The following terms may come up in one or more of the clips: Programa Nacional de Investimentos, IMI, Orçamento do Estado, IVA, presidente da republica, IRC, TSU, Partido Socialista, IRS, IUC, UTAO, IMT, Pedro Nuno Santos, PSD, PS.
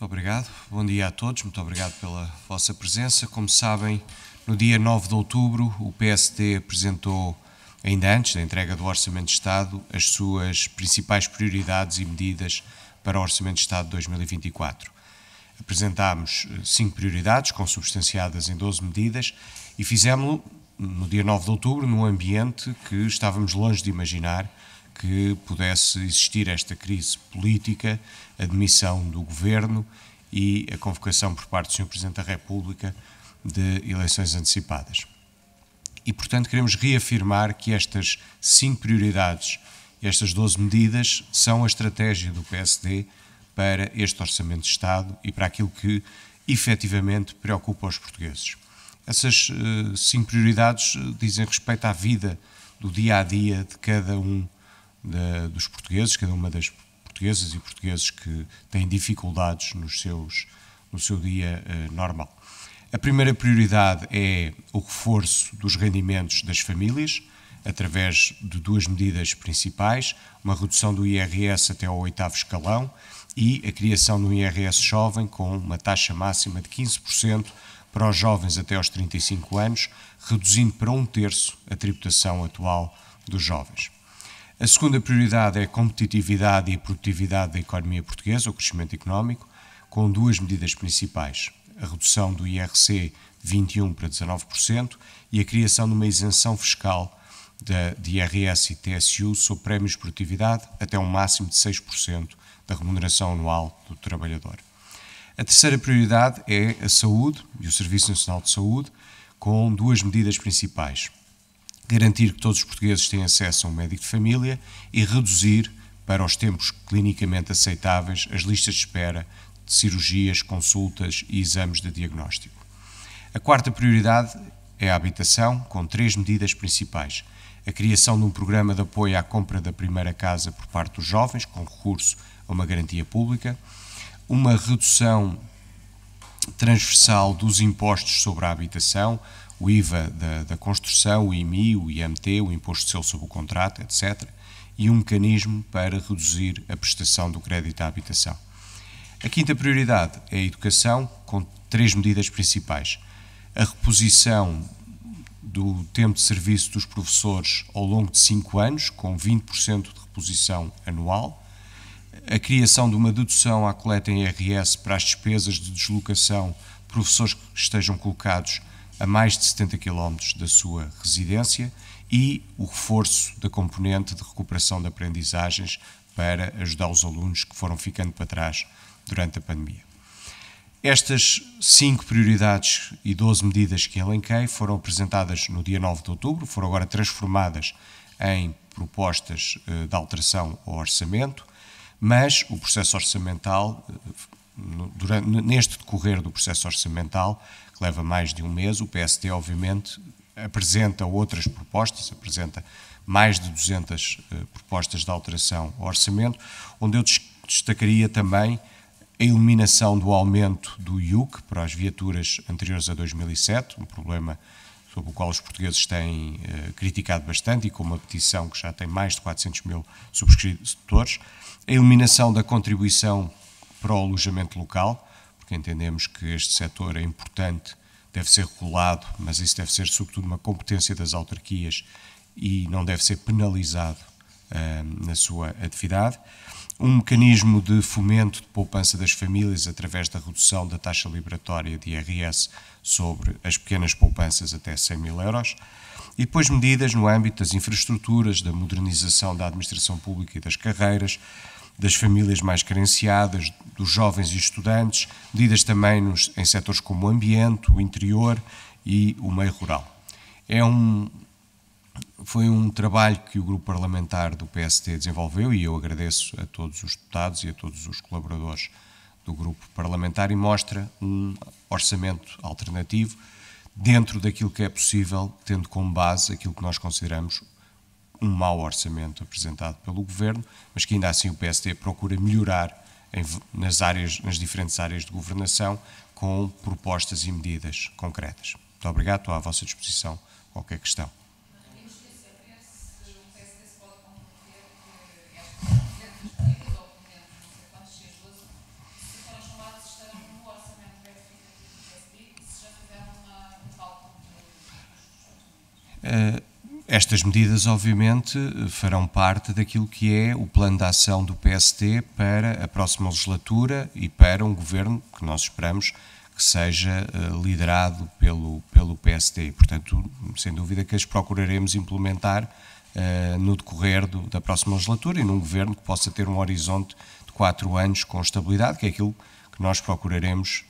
Muito obrigado. Bom dia a todos. Muito obrigado pela vossa presença. Como sabem, no dia 9 de outubro, o PSD apresentou, ainda antes da entrega do Orçamento de Estado, as suas principais prioridades e medidas para o Orçamento de Estado de 2024. Apresentámos 5 prioridades, consubstanciadas em 12 medidas, e fizemos-lo no dia 9 de outubro, num ambiente que estávamos longe de imaginar que pudesse existir esta crise política, a demissão do Governo e a convocação por parte do Sr. Presidente da República de eleições antecipadas. E, portanto, queremos reafirmar que estas 5 prioridades, estas 12 medidas, são a estratégia do PSD para este Orçamento de Estado e para aquilo que efetivamente preocupa os portugueses. Essas 5 prioridades dizem respeito à vida do dia-a-dia de cada um dos portugueses, cada uma das portuguesas e portugueses que têm dificuldades no seu dia normal. A primeira prioridade é o reforço dos rendimentos das famílias, através de 2 medidas principais, uma redução do IRS até ao 8º escalão e a criação do IRS jovem com uma taxa máxima de 15% para os jovens até aos 35 anos, reduzindo para 1/3 a tributação atual dos jovens. A segunda prioridade é a competitividade e a produtividade da economia portuguesa, o crescimento económico, com 2 medidas principais, a redução do IRC de 21% para 19% e a criação de uma isenção fiscal de IRS e TSU sobre prémios de produtividade até um máximo de 6% da remuneração anual do trabalhador. A terceira prioridade é a saúde e o Serviço Nacional de Saúde, com 2 medidas principais. Garantir que todos os portugueses têm acesso a um médico de família e reduzir, para os tempos clinicamente aceitáveis, as listas de espera de cirurgias, consultas e exames de diagnóstico. A quarta prioridade é a habitação, com 3 medidas principais. A criação de um programa de apoio à compra da primeira casa por parte dos jovens, com recurso a uma garantia pública. Uma redução transversal dos impostos sobre a habitação, o IVA da construção, o IMI, o IMT, o Imposto de Selo sobre o Contrato, etc. E um mecanismo para reduzir a prestação do crédito à habitação. A quinta prioridade é a educação, com 3 medidas principais. A reposição do tempo de serviço dos professores ao longo de 5 anos, com 20% de reposição anual. A criação de uma dedução à coleta em IRS para as despesas de deslocação de professores que estejam colocados a mais de 70 km da sua residência e o reforço da componente de recuperação de aprendizagens para ajudar os alunos que foram ficando para trás durante a pandemia. Estas 5 prioridades e 12 medidas que elenquei foram apresentadas no dia 9 de outubro, foram agora transformadas em propostas de alteração ao orçamento, mas o processo orçamental, neste decorrer do processo orçamental, que leva mais de um mês, o PSD obviamente apresenta outras propostas, apresenta mais de 200 propostas de alteração ao orçamento, onde eu destacaria também a eliminação do aumento do IUC para as viaturas anteriores a 2007, um problema sobre o qual os portugueses têm criticado bastante e com uma petição que já tem mais de 400 mil subscritores. A eliminação da contribuição para o alojamento local, porque entendemos que este setor é importante, deve ser regulado, mas isso deve ser sobretudo uma competência das autarquias e não deve ser penalizado na sua atividade. Um mecanismo de fomento de poupança das famílias através da redução da taxa liberatória de IRS sobre as pequenas poupanças até 100 mil euros. E depois medidas no âmbito das infraestruturas, da modernização da administração pública e das carreiras, das famílias mais carenciadas, dos jovens e estudantes, medidas também em setores como o ambiente, o interior e o meio rural. Foi um trabalho que o grupo parlamentar do PSD desenvolveu e eu agradeço a todos os deputados e a todos os colaboradores do grupo parlamentar e mostra um orçamento alternativo dentro daquilo que é possível, tendo como base aquilo que nós consideramos um mau orçamento apresentado pelo Governo, mas que ainda assim o PSD procura melhorar nas diferentes áreas de governação com propostas e medidas concretas. Muito obrigado, estou à vossa disposição qualquer questão. Estas medidas, obviamente, farão parte daquilo que é o plano de ação do PSD para a próxima legislatura e para um governo que nós esperamos que seja liderado pelo PSD. Portanto, sem dúvida que as procuraremos implementar no decorrer da próxima legislatura e num governo que possa ter um horizonte de 4 anos com estabilidade, que é aquilo que nós procuraremos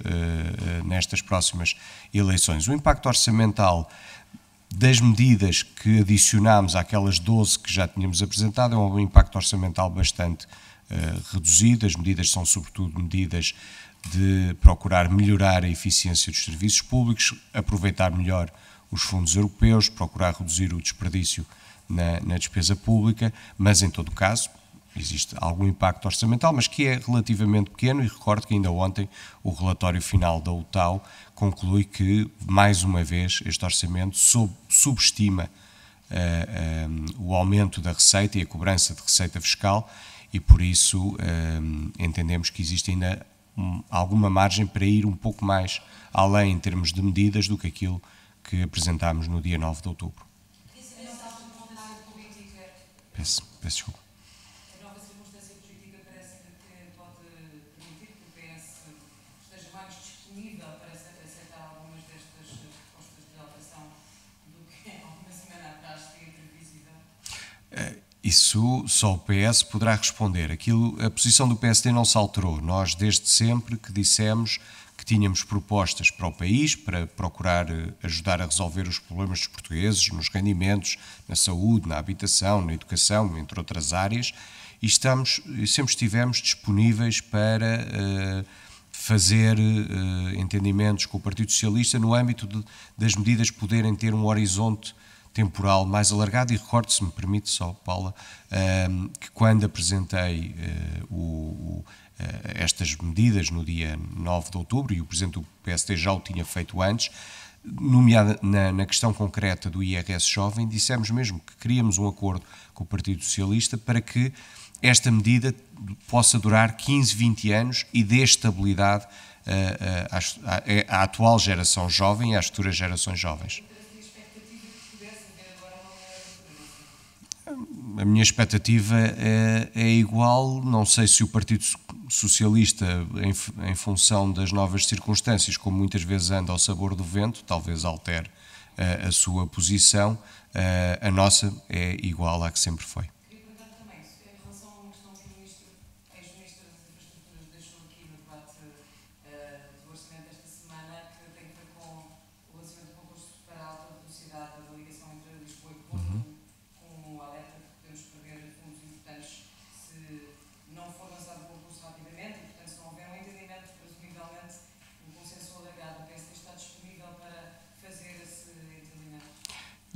nestas próximas eleições. O impacto orçamental das medidas que adicionámos àquelas 12 que já tínhamos apresentado é um impacto orçamental bastante reduzido. As medidas são sobretudo medidas de procurar melhorar a eficiência dos serviços públicos, aproveitar melhor os fundos europeus, procurar reduzir o desperdício na despesa pública, mas em todo o caso existe algum impacto orçamental, mas que é relativamente pequeno, e recordo que ainda ontem o relatório final da UTAO conclui que, mais uma vez, este orçamento subestima o aumento da receita e a cobrança de receita fiscal, e por isso entendemos que existe ainda alguma margem para ir um pouco mais além em termos de medidas do que aquilo que apresentámos no dia 9 de outubro. Peço desculpa. Isso só o PS poderá responder. A posição do PSD não se alterou. Nós, desde sempre, que dissemos que tínhamos propostas para o país, para procurar ajudar a resolver os problemas dos portugueses, nos rendimentos, na saúde, na habitação, na educação, entre outras áreas, e sempre estivemos disponíveis para fazer entendimentos com o Partido Socialista no âmbito das medidas poderem ter um horizonte temporal mais alargado. E recordo, se me permite só, Paula, que quando apresentei estas medidas no dia 9 de outubro, e o Presidente do PSD já o tinha feito antes, nomeada na questão concreta do IRS jovem, dissemos mesmo que queríamos um acordo com o Partido Socialista para que esta medida possa durar 15, 20 anos e dê estabilidade à atual geração jovem e às futuras gerações jovens. A minha expectativa é igual, não sei se o Partido Socialista, em função das novas circunstâncias, como muitas vezes anda ao sabor do vento, talvez altere a sua posição. A nossa é igual à que sempre foi. Queria perguntar também, em relação a uma questão que a ex-ministra das Infraestruturas deixou aqui no debate do orçamento desta semana, que tem a ver com o lançamento do concurso para a alta velocidade da ligação entre Lisboa e Porto,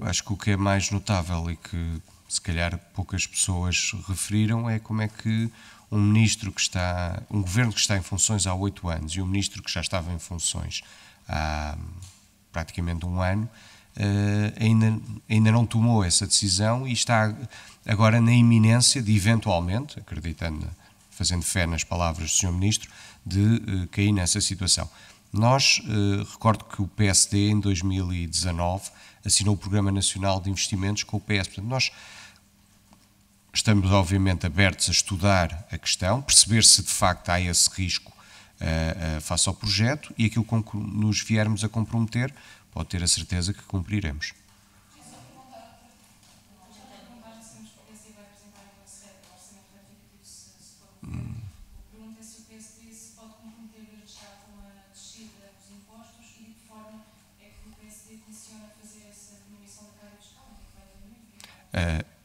acho que o que é mais notável e que se calhar poucas pessoas referiram é como é que um governo que está em funções há 8 anos e um ministro que já estava em funções há praticamente 1 ano ainda não tomou essa decisão e está agora na iminência de, eventualmente, acreditando, fazendo fé nas palavras do Sr. Ministro, de cair nessa situação. Nós, recordo que o PSD em 2019 assinou o Programa Nacional de Investimentos com o PS. Portanto, nós estamos obviamente abertos a estudar a questão, perceber se de facto há esse risco face ao projeto, e aquilo com que nos viermos a comprometer, pode ter a certeza que cumpriremos.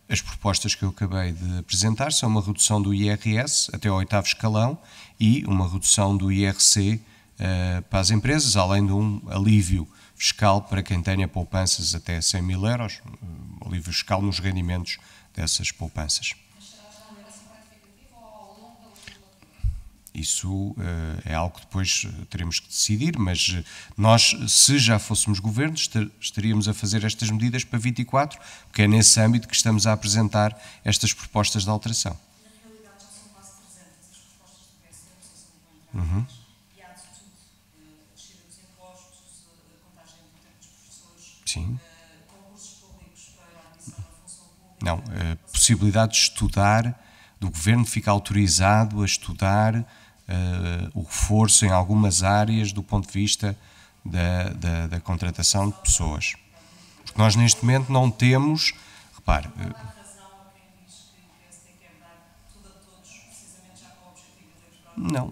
As propostas que eu acabei de apresentar são uma redução do IRS até ao 8º escalão e uma redução do IRC para as empresas, além de um alívio fiscal para quem tenha poupanças até 100 mil euros, alívio fiscal nos rendimentos dessas poupanças. Isso é algo que depois teremos que decidir, mas nós, se já fôssemos governo, estaríamos a fazer estas medidas para 24, porque é nesse âmbito que estamos a apresentar estas propostas de alteração. Na realidade já são quase 300 as propostas do PS, não sei se são e há de tudo, descida dos impostos, a contagem de professores, concursos públicos para a admissão. Não, a possibilidade de estudar, do Governo fica autorizado a estudar o reforço em algumas áreas do ponto de vista da contratação de pessoas. Porque nós neste momento não temos, repare... Não.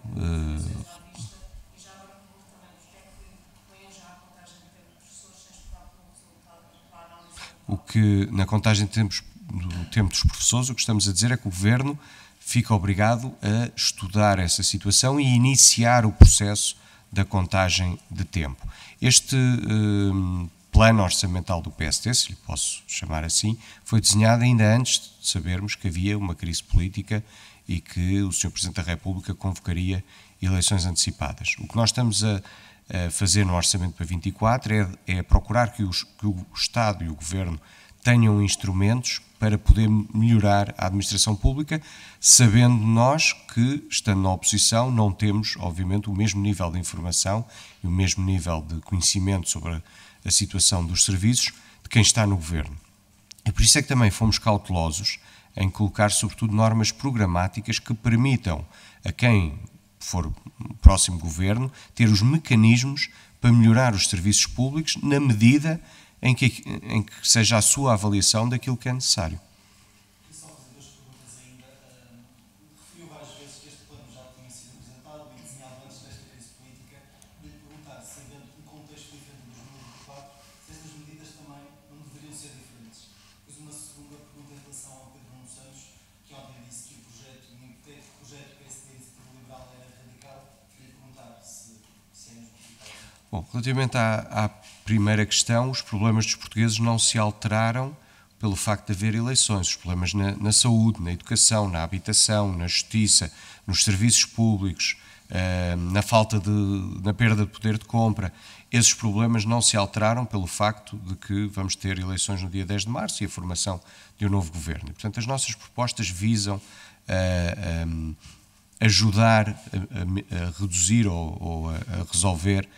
O que na contagem de tempo dos professores, o que estamos a dizer é que o Governo fica obrigado a estudar essa situação e iniciar o processo da contagem de tempo. Este plano orçamental do PSD, se lhe posso chamar assim, foi desenhado ainda antes de sabermos que havia uma crise política e que o Sr. Presidente da República convocaria eleições antecipadas. O que nós estamos a fazer no Orçamento para 24 é procurar que o Estado e o Governo tenham instrumentos para poder melhorar a administração pública, sabendo nós que, estando na oposição, não temos, obviamente, o mesmo nível de informação e o mesmo nível de conhecimento sobre a situação dos serviços de quem está no Governo. E por isso é que também fomos cautelosos em colocar, sobretudo, normas programáticas que permitam a quem for o próximo governo ter os mecanismos para melhorar os serviços públicos na medida em que seja a sua avaliação daquilo que é necessário. E só fazer duas perguntas ainda. Referiu várias vezes que este plano já tinha sido apresentado e desenhado antes desta crise política. De perguntar se, havendo um contexto diferente dos 2004, se estas medidas também não deveriam ser diferentes. Pois uma segunda pergunta em relação ao que ontem disse que o projeto do IMT, o projeto PSD liberal era radical, queria perguntar se é mesmo radical. Bom, relativamente à primeira questão, os problemas dos portugueses não se alteraram pelo facto de haver eleições. Os problemas na saúde, na educação, na habitação, na justiça, nos serviços públicos, na perda de poder de compra, esses problemas não se alteraram pelo facto de que vamos ter eleições no dia 10 de março e a formação de um novo governo. E, portanto, as nossas propostas visam ajudar a reduzir ou a resolver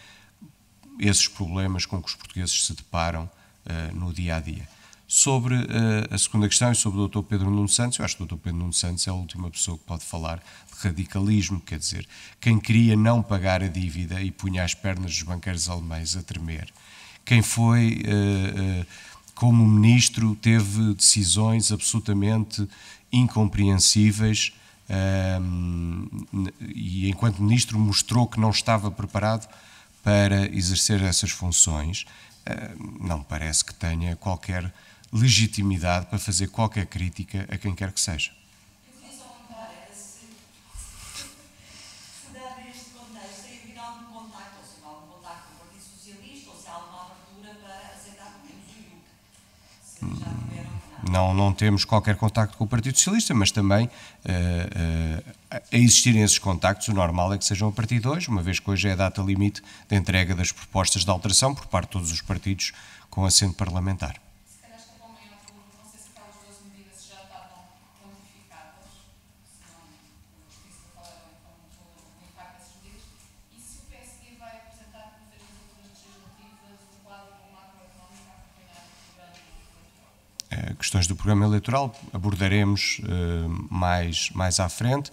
esses problemas com que os portugueses se deparam no dia a dia. Sobre a segunda questão e sobre o Dr. Pedro Nuno Santos, eu acho que o Dr. Pedro Nuno Santos é a última pessoa que pode falar de radicalismo, quer dizer, quem queria não pagar a dívida e punha as pernas dos banqueiros alemães a tremer, quem foi, como ministro, teve decisões absolutamente incompreensíveis e, enquanto ministro, mostrou que não estava preparado para exercer essas funções, não parece que tenha qualquer legitimidade para fazer qualquer crítica a quem quer que seja. Eu queria só perguntar se dado este contexto, se havia algum contacto, ou se há algum contacto com o Partido Socialista, ou se há alguma abertura para aceitar pelo menos o IUC, se já tiveram nada. Não temos qualquer contacto com o Partido Socialista, mas também, a existirem esses contactos, o normal é que sejam a partir de hoje, uma vez que hoje é a data limite de entrega das propostas de alteração por parte de todos os partidos com assento parlamentar. Questões do programa eleitoral abordaremos mais à frente.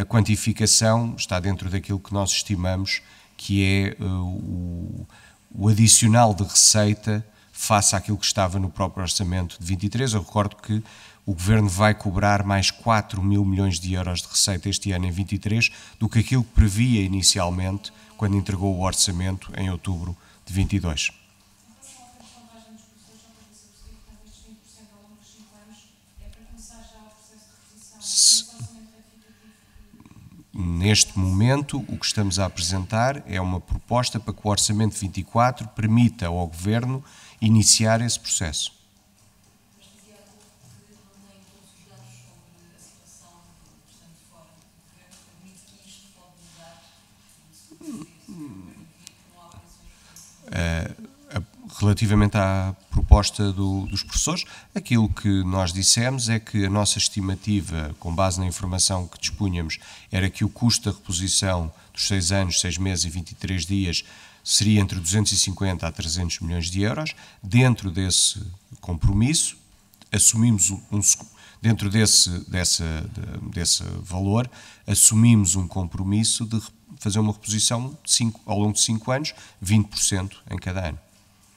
A quantificação está dentro daquilo que nós estimamos que é o adicional de receita face àquilo que estava no próprio orçamento de 23. Eu recordo que o Governo vai cobrar mais 4 mil milhões de euros de receita este ano em 23 do que aquilo que previa inicialmente quando entregou o orçamento em outubro de 22. Neste momento, o que estamos a apresentar é uma proposta para que o Orçamento 24 permita ao Governo iniciar esse processo. Mas dizia há pouco que não tem todos os dados sobre a situação que estamos fora. O Governo permite que isto pode mudar? Relativamente à proposta dos professores, aquilo que nós dissemos é que a nossa estimativa, com base na informação que dispunhamos, era que o custo da reposição dos 6 anos, 6 meses e 23 dias seria entre 250 a 300 milhões de euros. Dentro desse compromisso, assumimos dentro desse valor, assumimos um compromisso de fazer uma reposição ao longo de 5 anos, 20% em cada ano.